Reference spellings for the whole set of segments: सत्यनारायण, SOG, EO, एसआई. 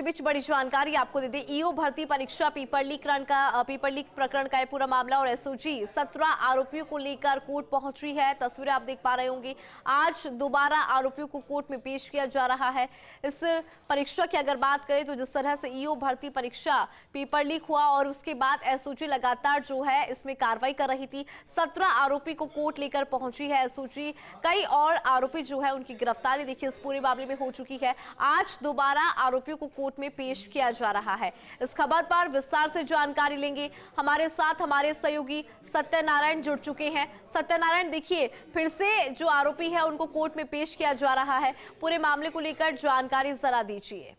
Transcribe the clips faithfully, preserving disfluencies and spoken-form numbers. इसी बीच बड़ी जानकारी आपको दे दें, ईओ भर्ती परीक्षा पेपर लीक का पेपर लीक प्रकरण का पूरा मामला और एसओजी सत्रह आरोपियों को लेकर कोर्ट पहुंच रही है। तस्वीरें आप देख पा रहे होंगे, आज दोबारा आरोपियों को कोर्ट में पेश किया जा रहा है। इस परीक्षा की अगर बात करें तो जिस तरह से ईओ भर्ती परीक्षा पेपर लीक हुआ और उसके बाद एसओजी लगातार जो है इसमें कार्रवाई कर रही थी। सत्रह आरोपी को कोर्ट लेकर पहुंची है एसओजी। कई और आरोपी जो है उनकी गिरफ्तारी देखिए इस पूरे मामले में हो चुकी है। आज दोबारा आरोपियों को कोर्ट में पेश किया जा रहा है। इस खबर पर विस्तार से जानकारी लेंगे, हमारे साथ हमारे सहयोगी सत्यनारायण जुड़ चुके हैं। सत्यनारायण, देखिए फिर से जो आरोपी है उनको कोर्ट में पेश किया जा रहा है, पूरे मामले को लेकर जानकारी जरा दीजिए।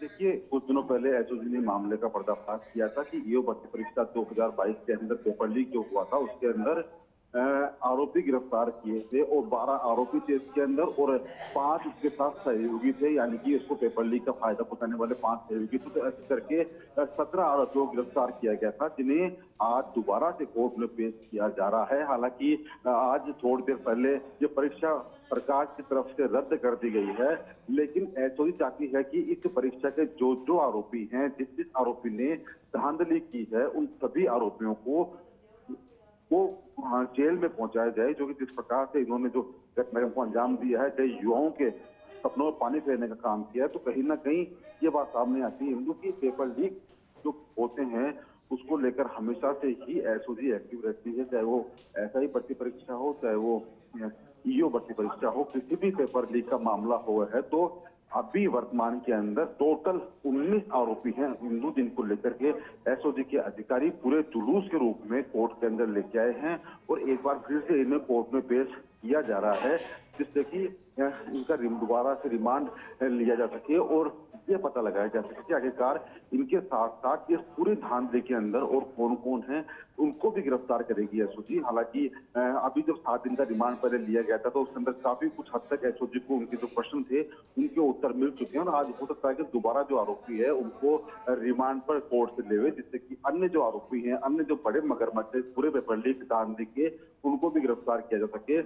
देखिए कुछ दिनों पहले एसओजी ने मामले का पर्दाफाश किया था कि ईओ भर्ती परीक्षा दो हज़ार बाईस के अंदर पेपर लीक जो हुआ था उसके अंदर आरोपी गिरफ्तार किए थे और बारह आरोपी थे इसके अंदर और पांच उसके साथ सहयोगी थे, यानी कि इसको पेपर लीक का फायदा पहुंचाने वाले पांच सहयोगी थे। तो ऐसे करके सत्रह आरोपियों को गिरफ्तार किया गया था, जिन्हें आज दोबारा से कोर्ट में पेश किया जा रहा है। हालांकि आज थोड़ी देर पहले ये परीक्षा सरकार की तरफ से रद्द कर दी गई है, लेकिन एसओजी चाहती है कि इस परीक्षा के जो जो आरोपी हैं, जिस जिस आरोपी ने धांधली की है, उन सभी आरोपियों को वो जेल में पहुंचाया जाए, जो कि जिस प्रकार से इन्होंने जो घटनाक्रम को अंजाम दिया है, कई युवाओं के सपनों में पानी फेरने का काम किया है। तो कहीं ना कहीं ये बात सामने आती है क्योंकि पेपर लीक जो होते हैं उसको लेकर हमेशा से ही एसओजी एक्टिव रहती है, चाहे वो एसआई भर्ती परीक्षा हो, चाहे वो ईओ भर्ती परीक्षा हो, किसी भी पेपर लीक का मामला हुआ है। तो अभी वर्तमान के अंदर टोटल उन्नीस आरोपी हैं हिंदू, जिनको लेकर के एसओजी के अधिकारी पूरे जुलूस के रूप में कोर्ट के अंदर लेके आए हैं और एक बार फिर से इन्हें कोर्ट में पेश किया जा रहा है, जिससे कि इनका दोबारा से रिमांड लिया जा सके और ये पता लगाया जा सके कि आखिरकार इनके साथ साथ इस पूरे धांधली के अंदर और कौन कौन है उनको भी गिरफ्तार करेगी एसओजी। हालांकि अभी जब सात दिन का रिमांड पहले लिया गया था तो उसके अंदर काफी कुछ हद तक एसओजी को उनके जो प्रश्न थे उनके उत्तर मिल चुके हैं और आज हो सकता है कि दोबारा जो आरोपी है उनको रिमांड पर कोर्ट से ले हुए, जिससे कि अन्य जो आरोपी है, अन्य जो बड़े मगरमच्छ है पूरे पेपर लीक धांधली के, उनको भी गिरफ्तार किया जा सके।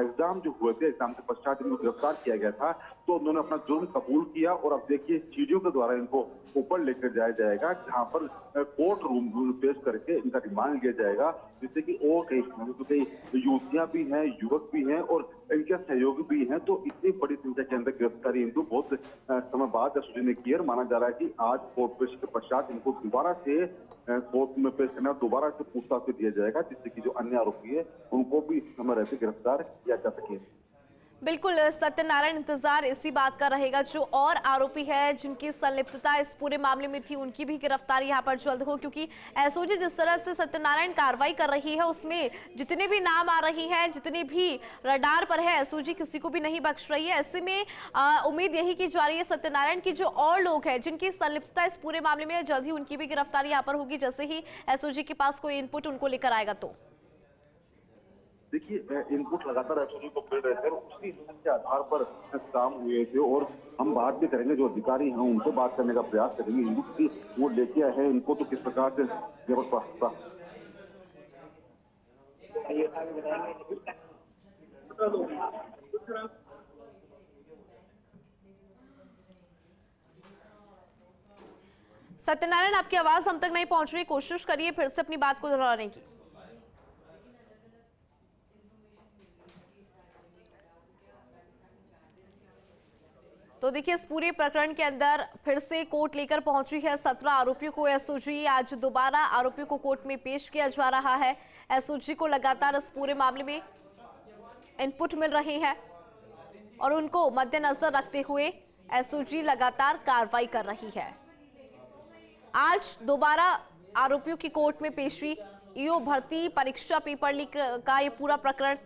एग्जाम जो हुए थे, एग्जाम के पश्चात इनको गिरफ्तार किया गया था तो उन्होंने अपना जुर्म कबूल किया और अब देखिए सीढ़ियों के द्वारा इनको ऊपर लेकर जाया जाएगा, जहां पर कोर्ट रूम पेश करके इनका रिमांड लिया जाएगा, जिससे कि और कई युवतियां भी हैं, युवक भी हैं और इनके सहयोगी भी हैं। तो इतनी बड़ी संख्या के अंदर गिरफ्तारी इनको बहुत समय बाद एसओजी ने की है। माना जा रहा है कि आज कोर्ट पेश के पश्चात इनको दोबारा से कोर्ट में पेश करना, दोबारा से पूछताछ दिया जाएगा, जिससे कि जो अन्य आरोपी है उनको भी समय रहते गिरफ्तार किया जा सके। बिल्कुल सत्यनारायण, इंतजार इसी बात का रहेगा जो और आरोपी है जिनकी संलिप्तता इस पूरे मामले में थी उनकी भी गिरफ्तारी यहाँ पर जल्द हो, क्योंकि एसओजी जिस तरह से सत्यनारायण कार्रवाई कर रही है उसमें जितने भी नाम आ रही हैं, जितने भी रडार पर है एसओजी किसी को भी नहीं बख्श रही है। ऐसे में आ, उम्मीद यही की जा रही है सत्यनारायण की जो और लोग हैं जिनकी संलिप्तता इस पूरे मामले में जल्द ही उनकी भी गिरफ्तारी यहाँ पर होगी, जैसे ही एसओजी के पास कोई इनपुट उनको लेकर आएगा। तो देखिए इनपुट लगातार एसओजी को मिल रहे थे और उसी इनपुट के आधार पर काम हुए थे और हम बात भी करेंगे, जो अधिकारी हैं उनको बात करने का प्रयास करेंगे इनपुट की वो लेके आए हैं इनको, तो किस प्रकार से जबरदस्त। सत्यनारायण, आपकी आवाज हम तक नहीं पहुंच रही, कोशिश करिए फिर से अपनी बात को दोहराने की। तो देखिए इस पूरे प्रकरण के अंदर फिर से कोर्ट लेकर पहुंची है सत्रह आरोपियों को एसओजी। आज दोबारा आरोपियों को कोर्ट में पेश किया जा रहा है। एसओजी को लगातार इस पूरे मामले में इनपुट मिल रहे हैं और उनको मद्देनजर रखते हुए एसओजी लगातार कार्रवाई कर रही है। आज दोबारा आरोपियों की कोर्ट में पेशी, ईओ भर्ती परीक्षा पेपर लीक का ये पूरा प्रकरण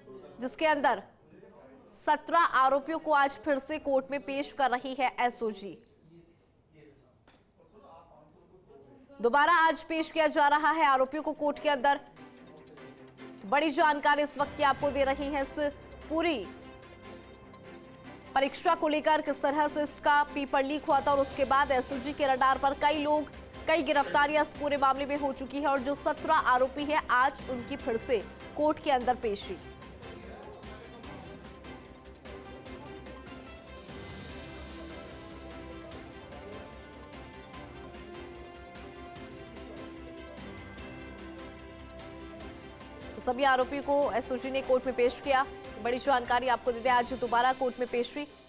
जिसके अंदर सत्रह आरोपियों को आज फिर से कोर्ट में पेश कर रही है एसओजी। दोबारा आज पेश किया जा रहा है आरोपियों को कोर्ट के अंदर। बड़ी जानकारी इस वक्त की आपको दे रही है इस पूरी परीक्षा को लेकर, किस तरह से इसका पेपर लीक हुआ था और उसके बाद एसओजी के रडार पर कई लोग, कई गिरफ्तारियां इस पूरे मामले में हो चुकी है और जो सत्रह आरोपी है आज उनकी फिर से कोर्ट के अंदर पेशी। सभी आरोपियों को एसओजी ने कोर्ट में पेश किया। बड़ी जानकारी आपको देते हैं, आज दोबारा कोर्ट में पेश हुई।